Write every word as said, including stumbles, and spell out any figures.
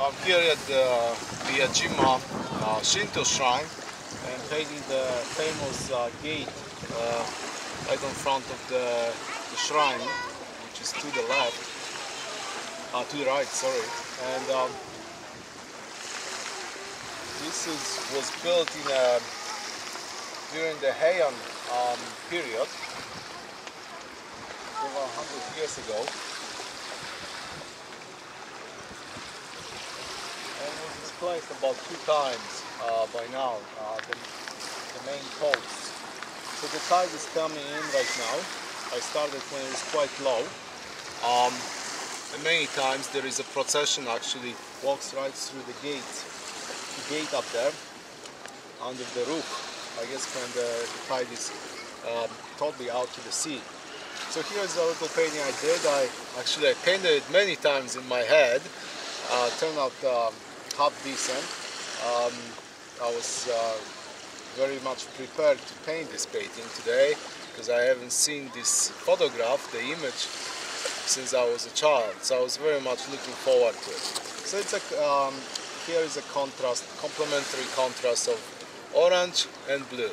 So I'm here at the uh, Miyajima uh, Shinto Shrine and painting the famous uh, gate uh, right in front of the, the shrine, which is to the left, uh, to the right, sorry. And um, this is, was built in a, during the Heian um, period, over one hundred years ago. And was displaced about two times uh, by now, uh, the, the main coast. So the tide is coming in right now. I started when it was quite low. Um, and many times there is a procession actually walks right through the gate. The gate up there, under the roof, I guess when the, the tide is um, totally out to the sea. So here is a little painting I did. I actually I painted it many times in my head. Uh, turned out um, half decent. Um, I was uh, very much prepared to paint this painting today because I haven't seen this photograph, the image, since I was a child. So I was very much looking forward to it. So it's a, um, here is a contrast, complementary contrast of orange and blue.